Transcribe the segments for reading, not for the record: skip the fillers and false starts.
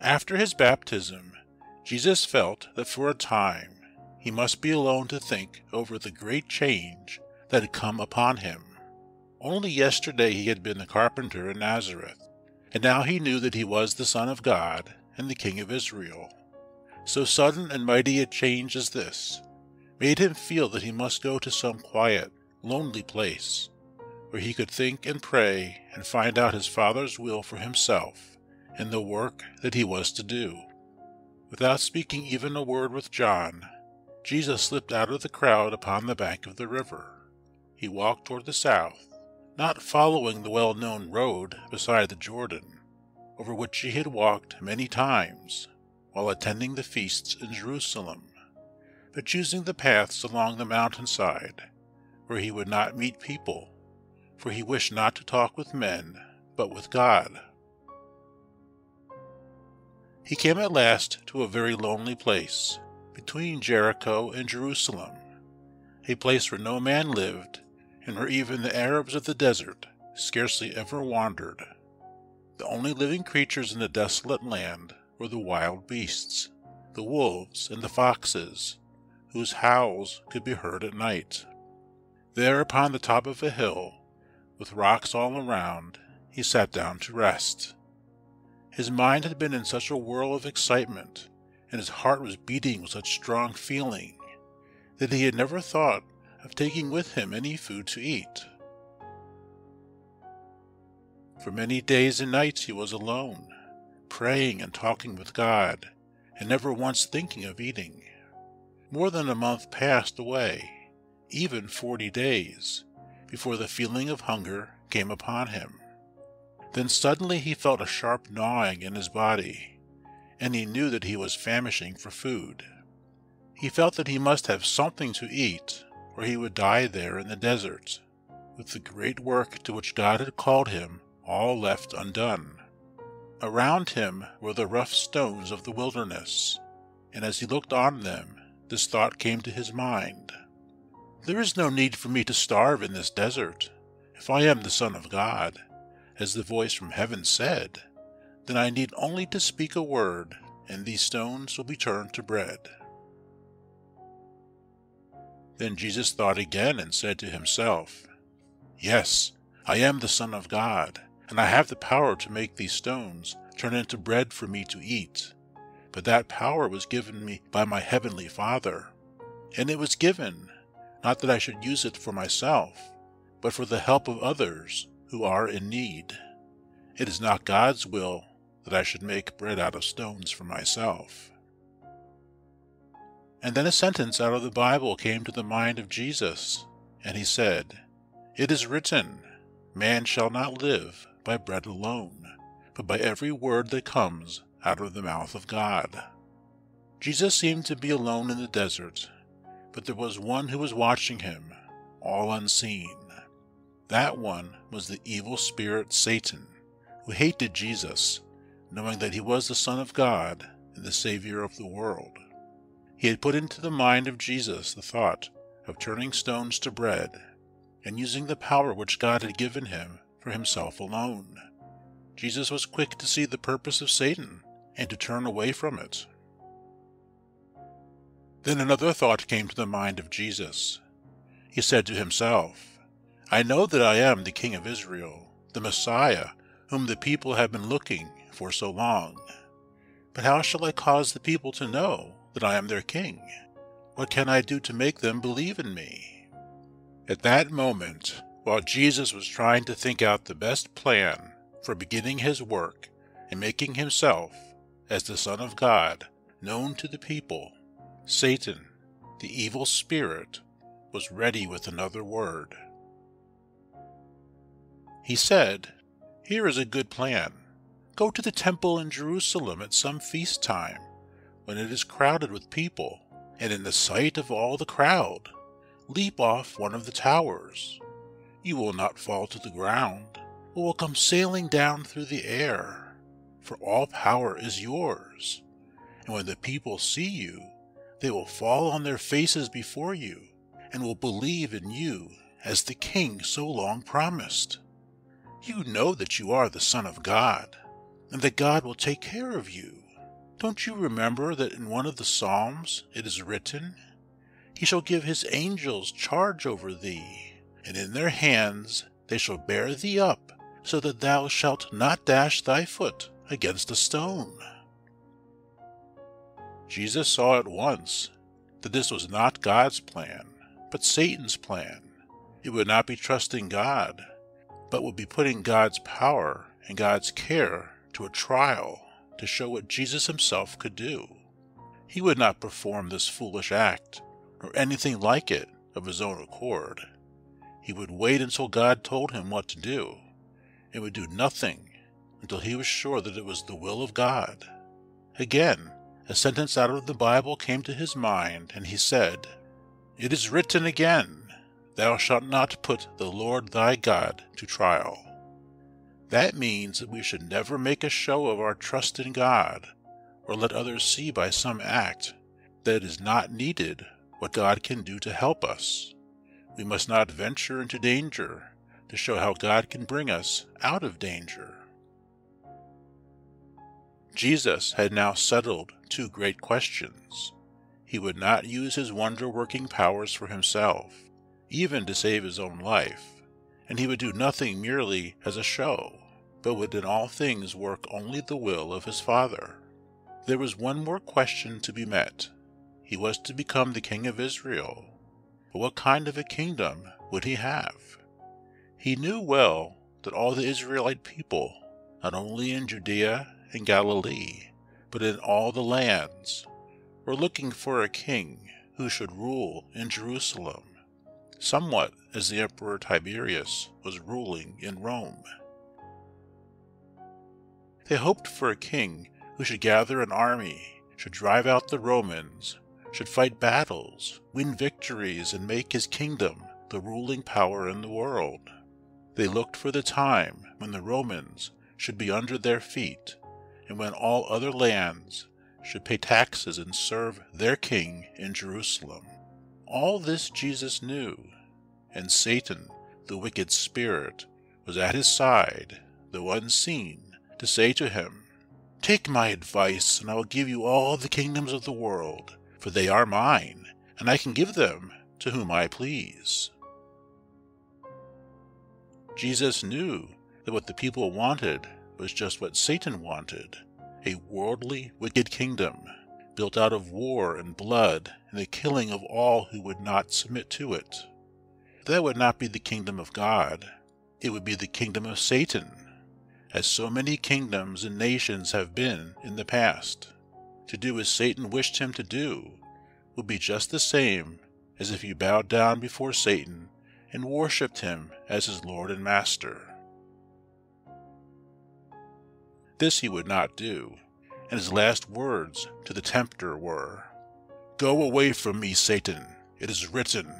After his baptism, Jesus felt that for a time he must be alone to think over the great change that had come upon him. Only yesterday he had been the carpenter in Nazareth, and now he knew that he was the Son of God and the King of Israel. So sudden and mighty a change as this made him feel that he must go to some quiet, lonely place, where he could think and pray and find out his Father's will for himself and the work that he was to do. Without speaking even a word with John, Jesus slipped out of the crowd upon the bank of the river. He walked toward the south, not following the well-known road beside the Jordan, over which he had walked many times while attending the feasts in Jerusalem, but choosing the paths along the mountainside, where he would not meet people, for he wished not to talk with men, but with God. He came at last to a very lonely place, between Jericho and Jerusalem, a place where no man lived, and where even the Arabs of the desert scarcely ever wandered. The only living creatures in the desolate land were the wild beasts, the wolves and the foxes, whose howls could be heard at night. There upon the top of a hill, with rocks all around, he sat down to rest. His mind had been in such a whirl of excitement, and his heart was beating with such strong feeling, that he had never thought of taking with him any food to eat. For many days and nights he was alone, praying and talking with God, and never once thinking of eating. More than a month passed away, even 40 days, before the feeling of hunger came upon him. Then suddenly he felt a sharp gnawing in his body, and he knew that he was famishing for food. He felt that he must have something to eat, or he would die there in the desert, with the great work to which God had called him all left undone. Around him were the rough stones of the wilderness, and as he looked on them, this thought came to his mind: "There is no need for me to starve in this desert. If I am the Son of God, as the voice from heaven said, then I need only to speak a word, and these stones will be turned to bread." Then Jesus thought again and said to himself, "Yes, I am the Son of God, and I have the power to make these stones turn into bread for me to eat. But that power was given me by my heavenly Father, and it was given, not that I should use it for myself, but for the help of others who are in need. It is not God's will that I should make bread out of stones for myself." And then a sentence out of the Bible came to the mind of Jesus, and he said, "It is written, man shall not live by bread alone, but by every word that comes out of the mouth of God." Jesus seemed to be alone in the desert, but there was one who was watching him, all unseen. That one was the evil spirit Satan, who hated Jesus, knowing that he was the Son of God and the Savior of the world. He had put into the mind of Jesus the thought of turning stones to bread, and using the power which God had given him for himself alone. Jesus was quick to see the purpose of Satan, and to turn away from it. Then another thought came to the mind of Jesus. He said to himself, "I know that I am the King of Israel, the Messiah, whom the people have been looking for so long. But how shall I cause the people to know that I am their king? What can I do to make them believe in me?" At that moment, while Jesus was trying to think out the best plan for beginning his work and making himself, as the Son of God, known to the people, Satan, the evil spirit, was ready with another word. He said, "Here is a good plan. Go to the temple in Jerusalem at some feast time, when it is crowded with people, and in the sight of all the crowd, leap off one of the towers. You will not fall to the ground, but will come sailing down through the air, for all power is yours. And when the people see you, they will fall on their faces before you, and will believe in you as the King so long promised. You know that you are the Son of God, and that God will take care of you. Don't you remember that in one of the Psalms it is written, He shall give His angels charge over thee, and in their hands they shall bear thee up, so that thou shalt not dash thy foot against a stone? Jesus saw at once that this was not God's plan, but Satan's plan. It would not be trusting God, but would be putting God's power and God's care to a trial to show what Jesus himself could do. He would not perform this foolish act, nor anything like it, of his own accord. He would wait until God told him what to do, and would do nothing until he was sure that it was the will of God. Again, a sentence out of the Bible came to his mind, and he said, It is written again, Thou shalt not put the Lord thy God to trial. That means that we should never make a show of our trust in God, or let others see by some act that it is not needed what God can do to help us. We must not venture into danger to show how God can bring us out of danger. Jesus had now settled two great questions. He would not use his wonder-working powers for himself, even to save his own life. And he would do nothing merely as a show, but would in all things work only the will of his Father. There was one more question to be met. He was to become the king of Israel, but what kind of a kingdom would he have? He knew well that all the Israelite people, not only in Judea and Galilee, but in all the lands, were looking for a king who should rule in Jerusalem, somewhat as the Emperor Tiberius was ruling in Rome. They hoped for a king who should gather an army, should drive out the Romans, should fight battles, win victories, and make his kingdom the ruling power in the world. They looked for the time when the Romans should be under their feet, and when all other lands should pay taxes and serve their king in Jerusalem. All this Jesus knew, and Satan, the wicked spirit, was at his side, though unseen, to say to him, Take my advice, and I will give you all the kingdoms of the world, for they are mine, and I can give them to whom I please. Jesus knew that what the people wanted was just what Satan wanted, a worldly, wicked kingdom, built out of war and blood and the killing of all who would not submit to it. That would not be the kingdom of God. It would be the kingdom of Satan, as so many kingdoms and nations have been in the past. To do as Satan wished him to do would be just the same as if you bowed down before Satan and worshipped him as his Lord and Master. This he would not do. And his last words to the tempter were, Go away from me, Satan. It is written,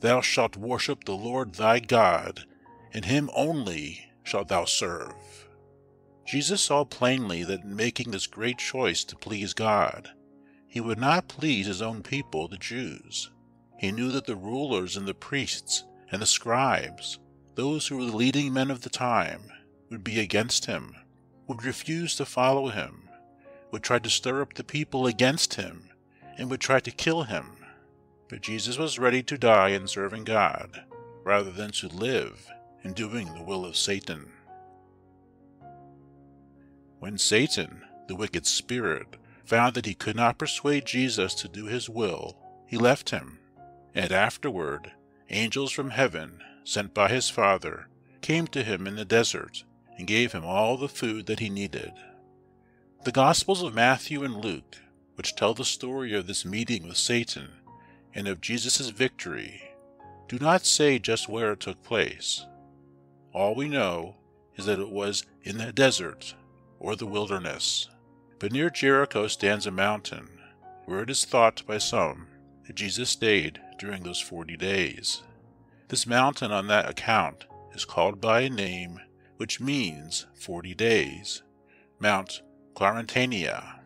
Thou shalt worship the Lord thy God, and him only shalt thou serve. Jesus saw plainly that in making this great choice to please God, he would not please his own people, the Jews. He knew that the rulers and the priests and the scribes, those who were the leading men of the time, would be against him, would refuse to follow him, would try to stir up the people against him, and would try to kill him. But Jesus was ready to die in serving God, rather than to live in doing the will of Satan. When Satan, the wicked spirit, found that he could not persuade Jesus to do his will, he left him. And afterward, angels from heaven, sent by his Father, came to him in the desert and gave him all the food that he needed. The Gospels of Matthew and Luke, which tell the story of this meeting with Satan and of Jesus' victory, do not say just where it took place. All we know is that it was in the desert or the wilderness. But near Jericho stands a mountain, where it is thought by some that Jesus stayed during those 40 days. This mountain on that account is called by a name which means 40 days, Mount Quarantania.